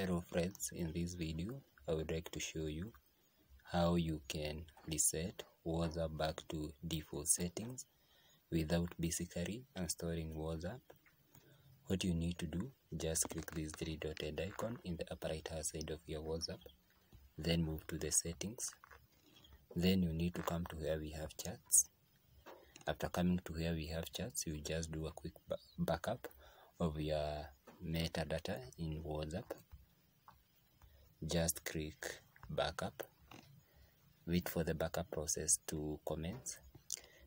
Hello friends, in this video I would like to show you how you can reset WhatsApp back to default settings without basically installing WhatsApp. What you need to do, just click this three dotted icon in the upper right hand side of your WhatsApp, then move to the settings. Then you need to come to where we have chats. After coming to where we have chats, you just do a quick backup of your metadata in WhatsApp. Just click backup, wait for the backup process to commence.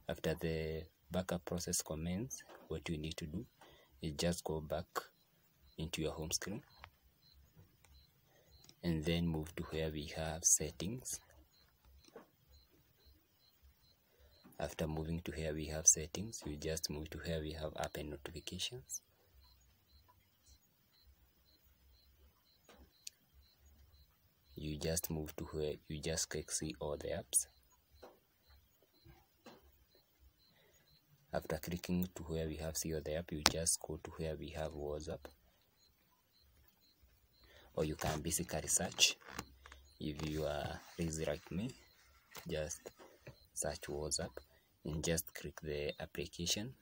After the backup process commences, what you need to do is just go back into your home screen and then move to where we have settings. After moving to where we have settings, you just move to where we have app and notifications. You just move to where you just click see all the apps. After clicking to where we have see all the app, you just go to where we have WhatsApp, or you can basically search. If you are lazy like me, just search WhatsApp and just click the application.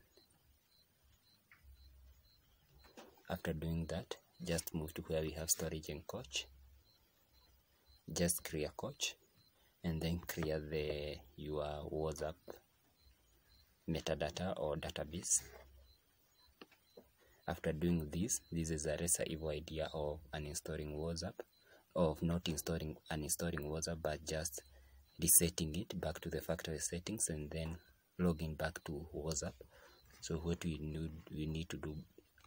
After doing that, just move to where we have storage and coach. Just clear coach and then clear your WhatsApp metadata or database. After doing this is a lesser evil idea of uninstalling WhatsApp, of not uninstalling WhatsApp, but just resetting it back to the factory settings and then logging back to WhatsApp. So what we need to do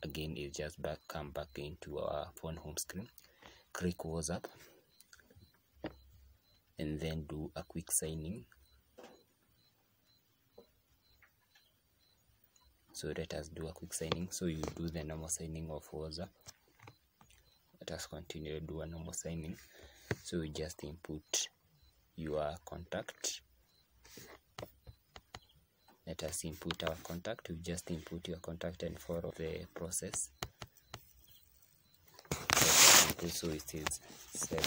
again is just come back into our phone home screen, click WhatsApp, and then do a quick sign in. So let us do a quick signing. So you do the normal signing of WhatsApp. Let us continue to do a normal signing. So you just input your contact. Let us input our contact. You just input your contact and follow the process. So it is 7.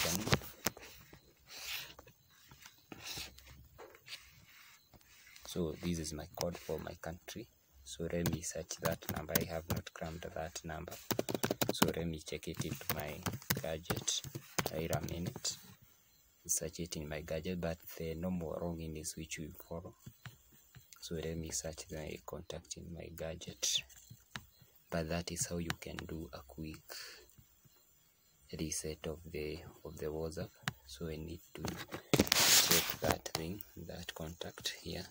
So this is my code for my country. So let me search that number. I have not crammed that number. So let me check it into my gadget. Wait a minute. Search it in my gadget, but the normal login is which we follow. So let me search my contact in my gadget. But that is how you can do a quick reset of the WhatsApp. So I need to check that thing, that contact here.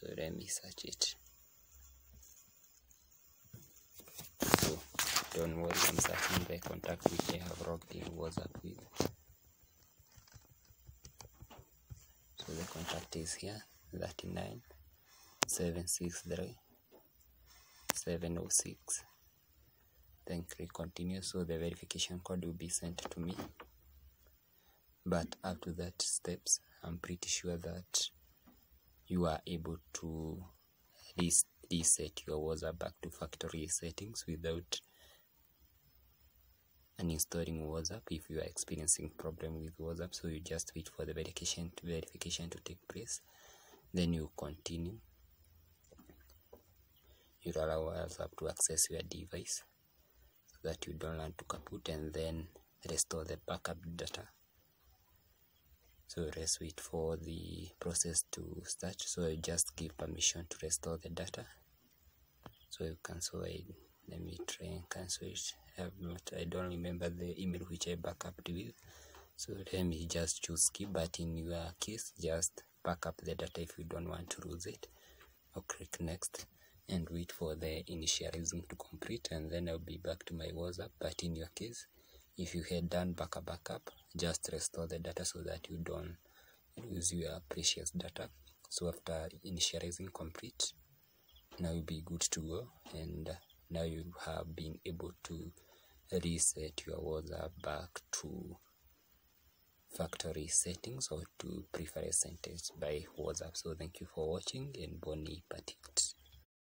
So let me search it. So don't worry, I'm searching the contact which I have logged in WhatsApp with. So the contact is here, 39 763 706. Then click continue. So the verification code will be sent to me. But up to that steps, I'm pretty sure that you are able to reset your WhatsApp back to factory settings without uninstalling WhatsApp if you are experiencing problem with WhatsApp. So you just wait for the verification to take place. Then you continue. You allow WhatsApp to access your device so that you don't learn to kaput, and then restore the backup data. So let's wait for the process to start. So I just give permission to restore the data. So you cancel it. Let me try and cancel it. I don't remember the email which I backuped with. So let me just choose skip. But in your case, just back up the data if you don't want to lose it. Or click next and wait for the initializing to complete, and then I'll be back to my WhatsApp. But in your case, if you had done backup, just restore the data so that you don't lose your precious data. So after initializing complete, now you'll be good to go, and now you have been able to reset your WhatsApp back to factory settings or to preferred settings by WhatsApp. So thank you for watching, and boni party.